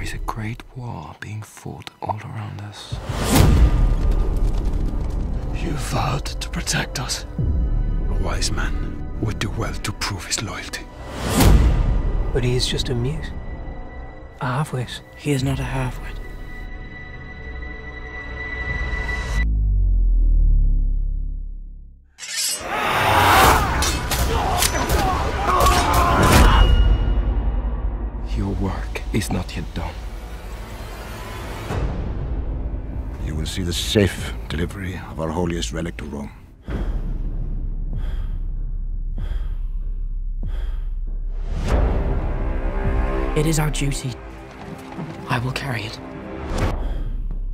There is a great war being fought all around us. You vowed to protect us. A wise man would do well to prove his loyalty. But he is just a mute. A half-wit. He is not a half-wit. Your work is not yet done. You will see the safe delivery of our holiest relic to Rome. It is our duty. I will carry it.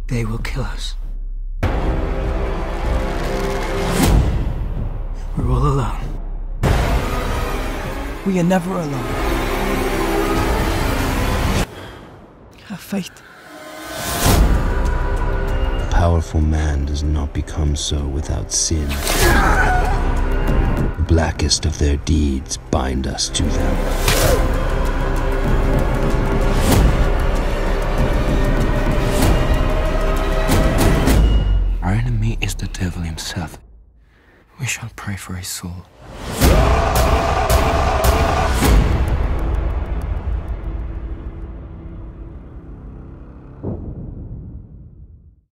They will kill us. We're all alone. We are never alone. A fight. A powerful man does not become so without sin. The blackest of their deeds bind us to them. Our enemy is the devil himself. We shall pray for his soul.